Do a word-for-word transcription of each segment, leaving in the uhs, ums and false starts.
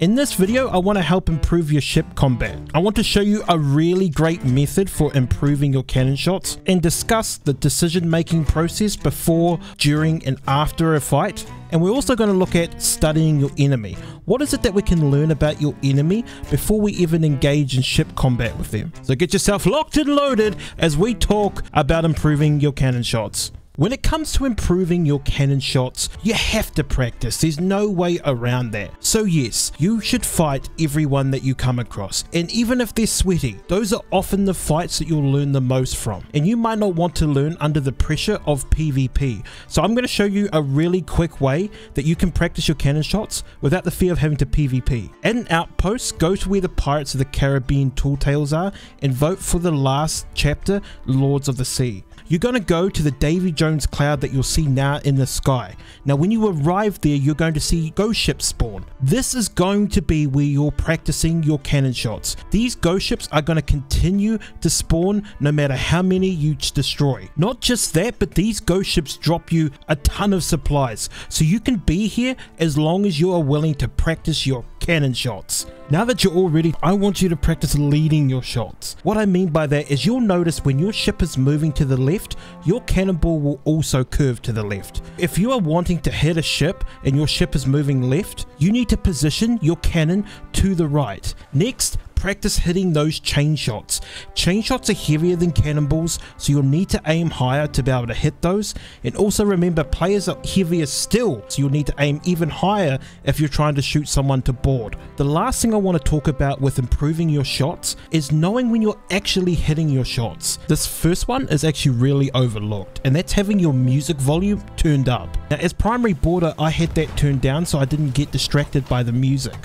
In this video, I want to help improve your ship combat. I want to show you a really great method for improving your cannon shots and discuss the decision-making process before, during, and after a fight. And we're also going to look at studying your enemy. What is it that we can learn about your enemy before we even engage in ship combat with them? So get yourself locked and loaded as we talk about improving your cannon shots. When it comes to improving your cannon shots, you have to practice. There's no way around that. So yes, you should fight everyone that you come across. And even if they're sweaty, those are often the fights that you'll learn the most from. And you might not want to learn under the pressure of P v P. So I'm going to show you a really quick way that you can practice your cannon shots without the fear of having to P v P. At an outpost, go to where the Pirates of the Caribbean tool tales are and vote for the last chapter, Lords of the Sea. You're going to go to the Davy Jones cloud that you'll see now in the sky. Now when you arrive there, you're going to see ghost ships spawn. This is going to be where you're practicing your cannon shots. These ghost ships are going to continue to spawn no matter how many you destroy. Not just that, but these ghost ships drop you a ton of supplies. So you can be here as long as you are willing to practice your cannon shots. Now that you're all ready, I want you to practice leading your shots. What I mean by that is you'll notice when your ship is moving to the left, your cannonball will also curve to the left. If you are wanting to hit a ship and your ship is moving left, you need to position your cannon to the right. Next, practice hitting those chain shots. Chain shots are heavier than cannonballs, so you'll need to aim higher to be able to hit those. And also remember, players are heavier still, so you'll need to aim even higher if you're trying to shoot someone to board. The last thing I want to talk about with improving your shots is knowing when you're actually hitting your shots. This first one is actually really overlooked, and that's having your music volume turned up. Now, as primary boarder, I had that turned down so I didn't get distracted by the music.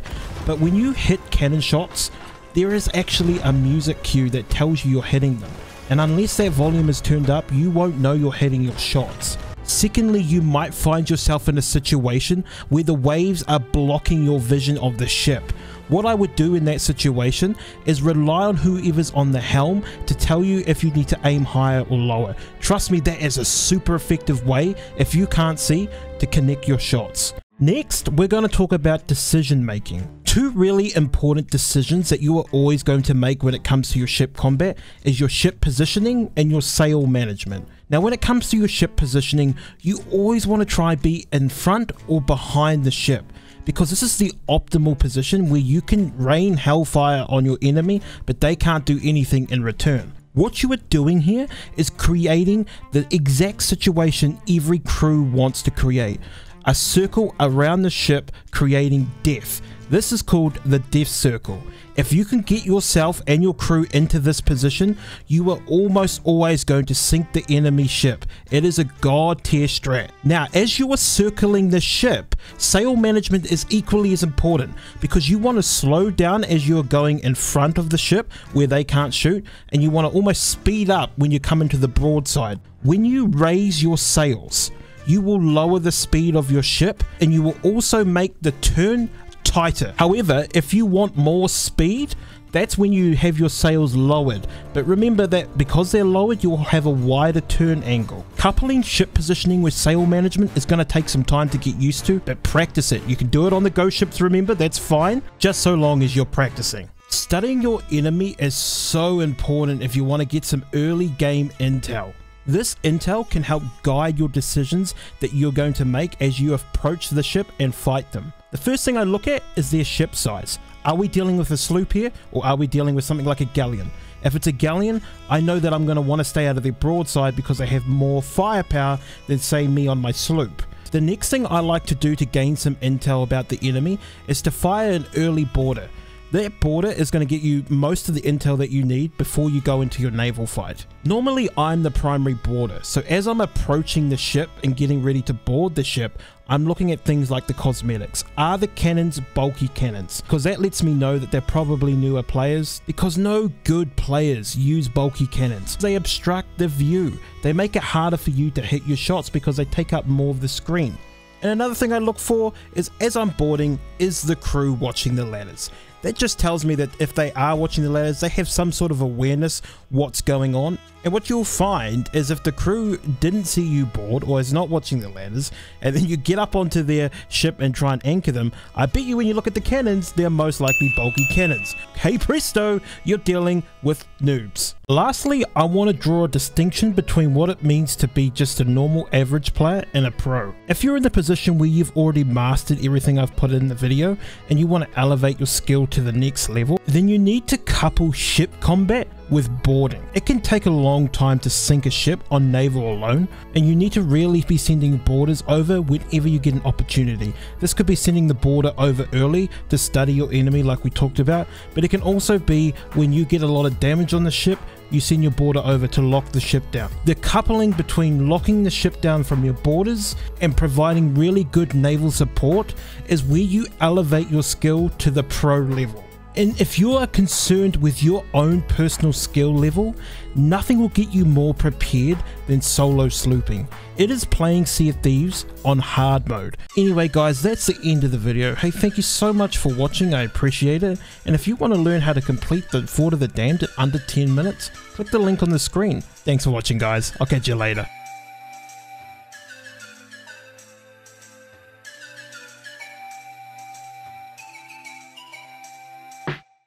But when you hit cannon shots, there is actually a music cue that tells you you're hitting them. And unless that volume is turned up, you won't know you're hitting your shots. Secondly, you might find yourself in a situation where the waves are blocking your vision of the ship. What I would do in that situation is rely on whoever's on the helm to tell you if you need to aim higher or lower. Trust me, that is a super effective way, if you can't see, to connect your shots. Next, we're going to talk about decision making. Two really important decisions that you are always going to make when it comes to your ship combat is your ship positioning and your sail management. Now when it comes to your ship positioning, you always want to try be in front or behind the ship, because this is the optimal position where you can rain hellfire on your enemy but they can't do anything in return. What you are doing here is creating the exact situation every crew wants to create. A circle around the ship creating death. This is called the death circle. If you can get yourself and your crew into this position, you are almost always going to sink the enemy ship. It is a god tier strat. Now, as you are circling the ship, sail management is equally as important, because you want to slow down as you're going in front of the ship where they can't shoot, and you want to almost speed up when you come into the broadside. When you raise your sails, you will lower the speed of your ship, and you will also make the turn tighter. However, if you want more speed, that's when you have your sails lowered. But remember that because they're lowered, you'll have a wider turn angle. Coupling ship positioning with sail management is going to take some time to get used to, but practice it. You can do it on the ghost ships, remember, that's fine, just so long as you're practicing. Studying your enemy is so important if you want to get some early game intel. This intel can help guide your decisions that you're going to make as you approach the ship and fight them. The first thing I look at is their ship size. Are we dealing with a sloop here, or are we dealing with something like a galleon? If it's a galleon, I know that I'm going to want to stay out of their broadside because they have more firepower than, say, me on my sloop. The next thing I like to do to gain some intel about the enemy is to fire an early border. That border is going to get you most of the intel that you need before you go into your naval fight. Normally, I'm the primary border, so as I'm approaching the ship and getting ready to board the ship, I'm looking at things like the cosmetics. Are the cannons bulky cannons? Because that lets me know that they're probably newer players, because no good players use bulky cannons. They obstruct the view. They make it harder for you to hit your shots because they take up more of the screen. And another thing I look for is, as I'm boarding, is the crew watching the ladders? that just tells me that if they are watching the ladders, they have some sort of awareness what's going on. And what you'll find is if the crew didn't see you board or is not watching the ladders, and then you get up onto their ship and try and anchor them, I bet you when you look at the cannons, they're most likely bulky cannons. Hey presto, you're dealing with noobs. Lastly, I want to draw a distinction between what it means to be just a normal average player and a pro. If you're in the position where you've already mastered everything I've put in the video and you want to elevate your skill to the next level, then you need to couple ship combat with boarding. It can take a long time to sink a ship on naval alone, and you need to really be sending boarders over whenever you get an opportunity. This could be sending the boarder over early to study your enemy like we talked about, but it can also be when you get a lot of damage on the ship, you send your boarder over to lock the ship down. The coupling between locking the ship down from your boarders and providing really good naval support is where you elevate your skill to the pro level. And if you are concerned with your own personal skill level, nothing will get you more prepared than solo slooping. It is playing Sea of Thieves on hard mode. Anyway guys, that's the end of the video. Hey, thank you so much for watching, I appreciate it. And if you want to learn how to complete the Fort of the Damned in under ten minutes, click the link on the screen. Thanks for watching guys, I'll catch you later.